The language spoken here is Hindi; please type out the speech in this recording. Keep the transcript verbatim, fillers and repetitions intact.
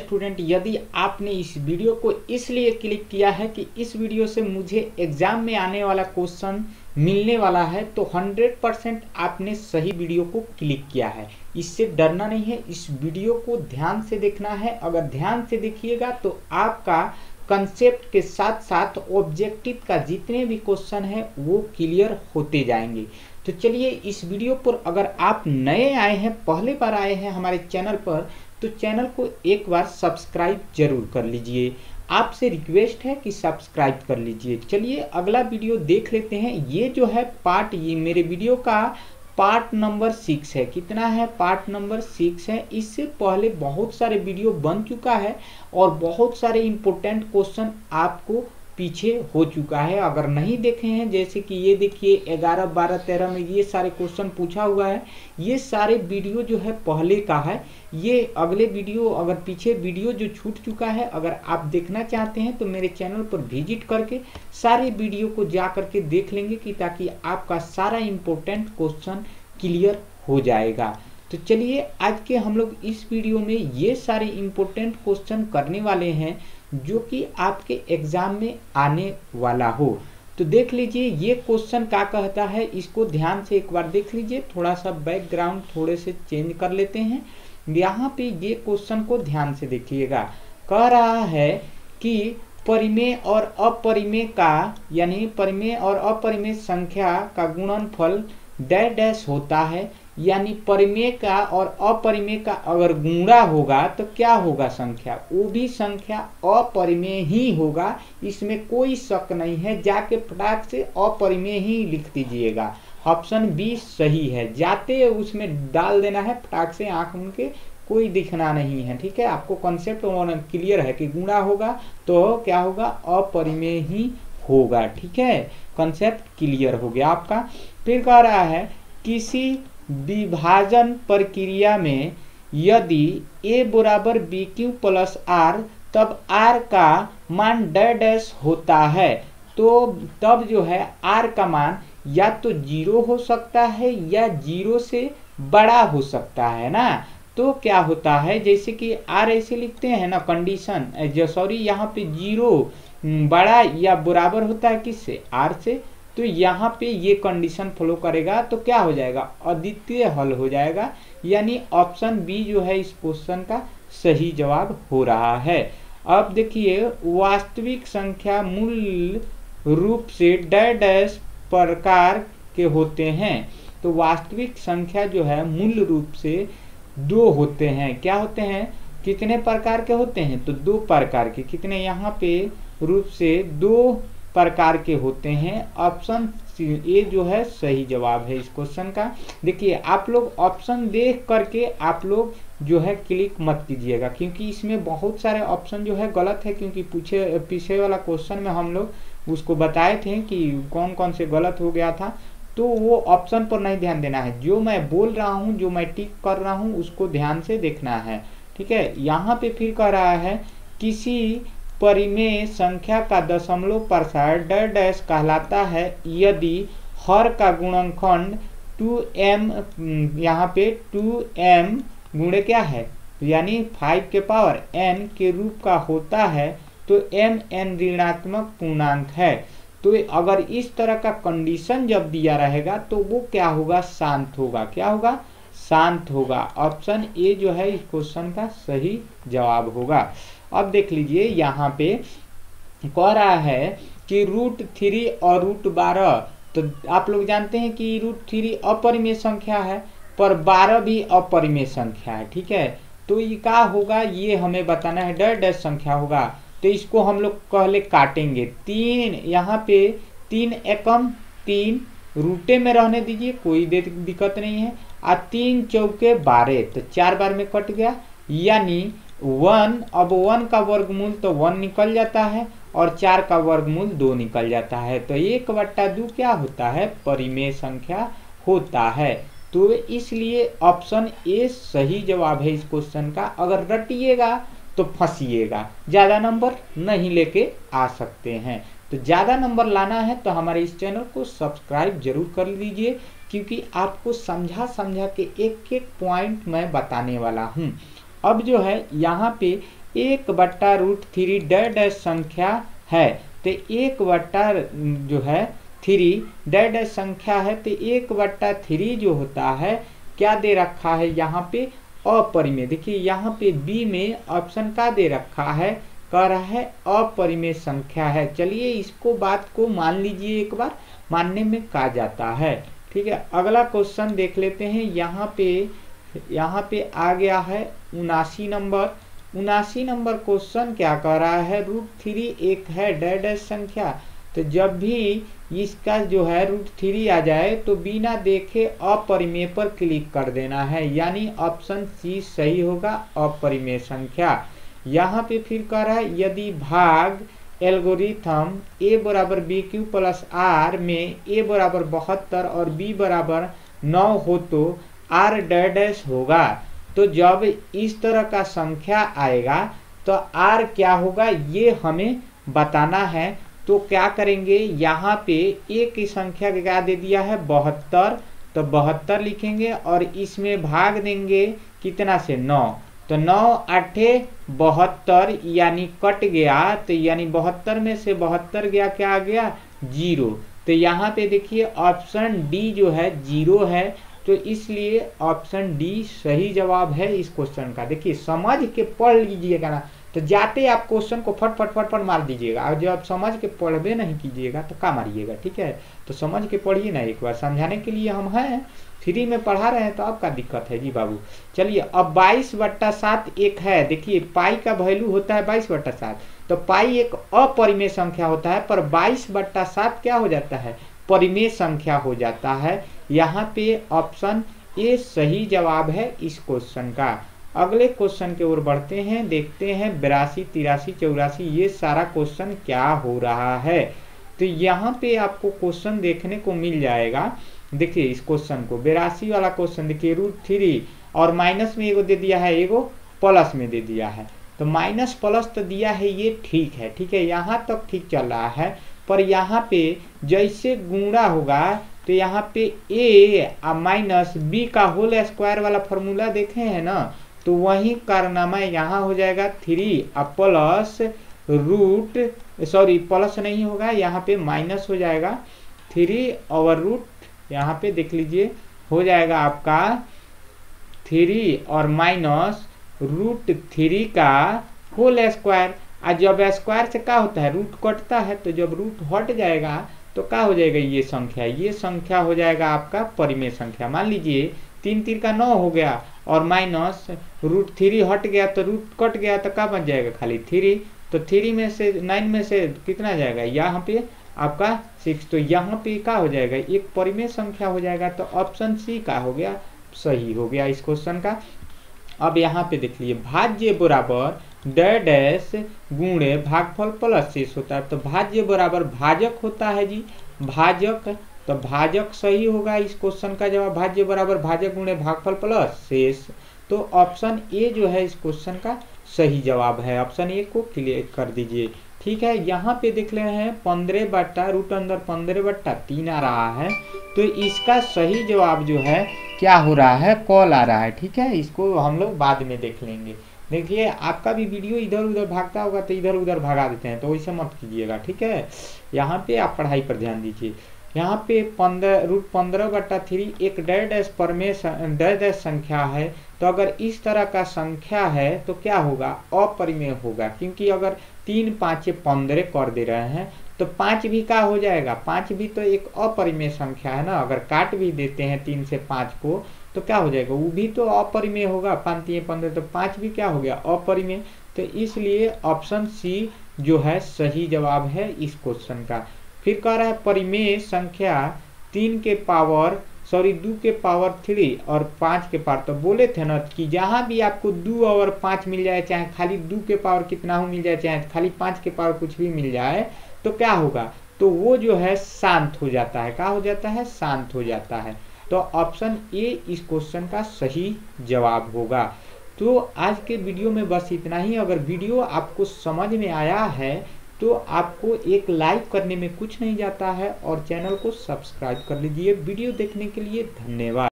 स्टूडेंट, यदि आपने इस वीडियो को इसलिए क्लिक किया है कि इस वीडियो से मुझे एग्जाम में आने वाला क्वेश्चन मिलने वाला है, तो हंड्रेड परसेंट आपने सही वीडियो को क्लिक किया है। इससे डरना नहीं है, इस वीडियो को ध्यान से देखना है। अगर ध्यान से देखिएगा तो आपका कंसेप्ट के साथ साथ ऑब्जेक्टिव का जितने भी क्वेश्चन है वो क्लियर होते जाएंगे। तो चलिए, इस वीडियो पर अगर आप नए आए हैं, पहले बार आए हैं हमारे चैनल पर, तो चैनल को एक बार सब्सक्राइब जरूर कर लीजिए। आपसे रिक्वेस्ट है कि सब्सक्राइब कर लीजिए। चलिए अगला वीडियो देख लेते हैं। ये जो है पार्ट, ये मेरे वीडियो का पार्ट नंबर सिक्स है। कितना है? पार्ट नंबर सिक्स है। इससे पहले बहुत सारे वीडियो बन चुका है और बहुत सारे इम्पोर्टेंट क्वेश्चन आपको पीछे हो चुका है अगर नहीं देखे हैं। जैसे कि ये देखिए ग्यारह बारह तेरह में ये सारे क्वेश्चन पूछा हुआ है। ये सारे वीडियो जो है पहले का है। ये अगले वीडियो, अगर पीछे वीडियो जो छूट चुका है, अगर आप देखना चाहते हैं तो मेरे चैनल पर विजिट करके सारे वीडियो को जा करके देख लेंगे कि ताकि आपका सारा इम्पोर्टेंट क्वेश्चन क्लियर हो जाएगा। तो चलिए, आज के हम लोग इस वीडियो में ये सारे इम्पोर्टेंट क्वेश्चन करने वाले हैं जो कि आपके एग्जाम में आने वाला हो। तो देख लीजिए ये क्वेश्चन क्या कहता है, इसको ध्यान से एक बार देख लीजिए। थोड़ा सा बैकग्राउंड थोड़े से चेंज कर लेते हैं। यहाँ पे ये क्वेश्चन को ध्यान से देखिएगा। कह रहा है कि परिमेय और अपरिमेय का, यानी परिमेय और अपरिमेय संख्या का गुणनफल डैश डैश होता है, यानी परिमेय का और अपरिमेय का अगर गुणा होगा तो क्या होगा संख्या? वो भी संख्या अपरिमेय ही होगा, इसमें कोई शक नहीं है। जाके फटाक से अपरिमेय ही लिख दीजिएगा। ऑप्शन बी सही है। जाते उसमें डाल देना है फटाक से, आंख मूंद के, कोई दिखना नहीं है। ठीक है, आपको कॉन्सेप्ट क्लियर है कि गुणा होगा तो क्या होगा? अपरिमेय ही होगा। ठीक है, कॉन्सेप्ट क्लियर हो गया आपका। फिर कह रहा है किसी विभाजन प्रक्रिया में यदि a बराबर बी क्यू प्लस आर, तब r का मान डैश होता है, तो तब जो है r का मान या तो जीरो हो सकता है या जीरो से बड़ा हो सकता है ना। तो क्या होता है, जैसे कि r ऐसे लिखते हैं ना, कंडीशन जो सॉरी यहाँ पे जीरो बड़ा या बराबर होता है किससे? r से। तो यहाँ पे ये कंडीशन फॉलो करेगा तो क्या हो जाएगा? अद्वितीय हल हो जाएगा। यानी ऑप्शन बी जो है इस क्वेश्चन का सही जवाब हो रहा है। अब देखिए, वास्तविक संख्या मूल रूप से डैश डैश प्रकार के होते हैं। तो वास्तविक संख्या जो है मूल रूप से दो होते हैं। क्या होते हैं? कितने प्रकार के होते हैं? तो दो प्रकार के। कितने यहाँ पे रूप से? दो प्रकार के होते हैं। ऑप्शन ए जो है सही जवाब है इस क्वेश्चन का। देखिए, आप लोग ऑप्शन देख करके आप लोग जो है क्लिक मत कीजिएगा, क्योंकि इसमें बहुत सारे ऑप्शन जो है गलत है। क्योंकि पूछे पीछे वाला क्वेश्चन में हम लोग उसको बताए थे कि कौन कौन से गलत हो गया था। तो वो ऑप्शन पर नहीं ध्यान देना है। जो मैं बोल रहा हूँ, जो मैं टिक कर रहा हूँ, उसको ध्यान से देखना है। ठीक है, यहाँ पे फिर कह रहा है किसी परिमेय संख्या का दशमलव प्रसार डैश डैश कहलाता है यदि हर का गुणनखंड टू एम, यहाँ पे टू एम गुणे क्या है, यानी फाइव के पावर n के रूप का होता है, तो m n ऋणात्मक पूर्णांक है। तो अगर इस तरह का कंडीशन जब दिया रहेगा तो वो क्या होगा? शांत होगा। क्या होगा? शांत होगा। ऑप्शन ए जो है इस क्वेश्चन का सही जवाब होगा। अब देख लीजिए, यहाँ पे कह रहा है कि रूट थ्री और रूट बारह, तो आप लोग जानते हैं कि रूट थ्री अपरिमेय संख्या है, पर बारह भी अपरिमेय संख्या है। ठीक है, तो ये क्या होगा, ये हमें बताना है। डैश डैश संख्या होगा, तो इसको हम लोग पहले काटेंगे। तीन, यहाँ पे तीन एकम तीन, रूटे में रहने दीजिए, कोई दिक्कत नहीं है। और तीन चौके बारह, तो चार बार में कट गया, यानी वन। अब वन का वर्गमूल तो वन निकल जाता है और चार का वर्गमूल दो निकल जाता है। तो एक बट्टा दो क्या होता है? परिमेय संख्या होता है। तो इसलिए ऑप्शन ए सही जवाब है इस क्वेश्चन का। अगर रटिएगा तो फंसिएगा, ज़्यादा नंबर नहीं लेके आ सकते हैं। तो ज़्यादा नंबर लाना है तो हमारे इस चैनल को सब्सक्राइब जरूर कर लीजिए, क्योंकि आपको समझा समझा के एक एक पॉइंट मैं बताने वाला हूँ। अब जो है यहाँ पे एक बट्टा रूट थ्री डैश डैश संख्या है तो एक बट्टा जो है थ्री डैश डैश संख्या है तो एक बट्टा थ्री जो होता है क्या दे रखा है यहाँ पे अपरिमेय। देखिए यहाँ पे बी में ऑप्शन का दे रखा है, कह रहा है अपरिमेय संख्या है। चलिए इसको बात को मान लीजिए, एक बार मानने में कहा जाता है। ठीक है, अगला क्वेश्चन देख लेते हैं। यहाँ पे यहाँ पे आ गया है उनासी नंबर। उनासी नंबर क्वेश्चन क्या कह रहा है, रूट थ्री एक है डैश डैश संख्या, तो जब भी इसका जो है रूट थ्री आ जाए तो बिना देखे अपरिमेय पर क्लिक कर देना है, यानी ऑप्शन सी सही होगा, अपरिमेय संख्या। यहाँ पे फिर कह रहा है यदि भाग एल्गोरिथम ए बराबर बी क्यू प्लस आर में ए बराबर बहत्तर और बी बराबर नौ हो तो आर डैश डैश होगा, तो जब इस तरह का संख्या आएगा तो आर क्या होगा ये हमें बताना है। तो क्या करेंगे, यहाँ पे ए की संख्या क्या दे दिया है बहत्तर, तो बहत्तर लिखेंगे और इसमें भाग देंगे कितना से नौ, तो नौ आठे बहत्तर यानी कट गया, तो यानी बहत्तर में से बहत्तर गया क्या आ गया जीरो। तो यहाँ पे देखिए ऑप्शन डी जो है जीरो है, तो इसलिए ऑप्शन डी सही जवाब है इस क्वेश्चन का। देखिए समझ के पढ़ लीजिएगा ना, तो जाते आप क्वेश्चन को फट फट फट फट मार दीजिएगा, और जब आप समझ के पढ़बे नहीं कीजिएगा तो का मारिएगा। ठीक है, तो समझ के पढ़िए ना, एक बार समझाने के लिए हम हैं, फ्री में पढ़ा रहे हैं तो आपका दिक्कत है जी बाबू। चलिए अब बाईस बट्टा सात एक है। देखिए पाई का वैल्यू होता है बाईस बट्टा सात, तो पाई एक अपरिमेय संख्या होता है, पर बाईस बट्टा सात क्या हो जाता है परिमेय संख्या हो जाता है। यहाँ पे ऑप्शन ए सही जवाब है इस क्वेश्चन का। अगले क्वेश्चन की ओर बढ़ते हैं, देखते हैं बिरासी तिरासी चौरासी ये सारा क्वेश्चन क्या हो रहा है। तो यहाँ पे आपको क्वेश्चन देखने को मिल जाएगा। देखिए इस क्वेश्चन को बिरासी वाला क्वेश्चन देखिए, रूट थ्री और माइनस में एगो दे दिया है, एगो प्लस में दे दिया है, तो माइनस प्लस तो दिया है ये ठीक है। ठीक है, यहाँ तक ठीक चल रहा है, पर यहाँ पे जैसे गुणा होगा तो यहाँ पे ए माइनस बी का होल स्क्वायर वाला फॉर्मूला देखे है ना, तो वही कारनामा यहाँ हो जाएगा थ्री अब प्लस रूट सॉरी प्लस नहीं होगा यहाँ पे माइनस हो जाएगा थ्री और रूट यहाँ पे देख लीजिए हो जाएगा आपका थ्री और माइनस रूट थ्री का होल स्क्वायर। और जब स्क्वायर से क्या होता है रूट कटता है, तो जब रूट हट जाएगा तो क्या हो जाएगा ये संख्या, ये संख्या हो जाएगा आपका परिमेय संख्या। मान लीजिए तीन तीन का नौ हो गया और माइनस रूट थ्री हट गया तो रूट कट गया तो क्या बच जाएगा खाली थ्री, तो थ्री में से नाइन में से कितना जाएगा यहाँ पे आपका सिक्स, तो यहाँ पे क्या हो जाएगा एक परिमेय संख्या हो जाएगा। तो ऑप्शन सी का हो गया सही हो गया इस क्वेश्चन का। अब यहाँ पे देख लीजिए भाज्य बराबर डैश डैश गुणे भागफल प्लस शेष होता है, तो भाज्य बराबर भाजक होता है जी भाजक, तो भाजक सही होगा इस क्वेश्चन का जवाब, भाज्य बराबर भाजक गुणे भागफल प्लस शेष। तो ऑप्शन ए जो है इस क्वेश्चन का सही जवाब है, ऑप्शन ए को क्लियर कर दीजिए। ठीक है, यहाँ पे देख रहे हैं पंद्रह बट्टा रूट अंदर पंद्रह बट्टा तीन आ रहा है, तो इसका सही जवाब जो है क्या हो रहा है कॉल आ रहा है। ठीक है, इसको हम लोग बाद में देख लेंगे। देखिए आपका भी वीडियो इधर उधर भागता होगा तो इधर उधर भगा देते हैं, तो वैसे मत कीजिएगा। ठीक है, यहाँ पे आप पढ़ाई पर ध्यान दीजिए। यहाँ पे पंद्रह रूट पंद्रह बट्टा थ्री एक डैश डैश परिमेय डैश डैश संख्या है, तो अगर इस तरह का संख्या है तो क्या होगा अपरिमेय होगा, क्योंकि अगर तीन पाँच पंद्रह कर दे रहे हैं तो पाँच भी क्या हो जाएगा, पाँच भी तो एक अपरिमेय संख्या है ना, अगर काट भी देते हैं तीन से पाँच को तो क्या हो जाएगा वो भी तो अपरिमेय होगा, पाँच तीन पंद्रह तो पाँच भी क्या हो गया अपरिमेय। तो इसलिए ऑप्शन सी जो है सही जवाब है इस क्वेश्चन का। फिर कह रहा है परिमेय संख्या तीन के पावर सॉरी दो के पावर थ्री और पाँच के पावर, तो बोले थे ना कि जहाँ भी आपको दो और पाँच मिल जाए, चाहे खाली दो के पावर कितना हो मिल जाए, चाहे खाली पाँच के पावर कुछ भी मिल जाए, तो क्या होगा तो वो जो है शांत हो जाता है, क्या हो जाता है शांत हो जाता है। तो ऑप्शन ए इस क्वेश्चन का सही जवाब होगा। तो आज के वीडियो में बस इतना ही। अगर वीडियो आपको समझ में आया है तो आपको एक लाइक करने में कुछ नहीं जाता है और चैनल को सब्सक्राइब कर लीजिए। वीडियो देखने के लिए धन्यवाद।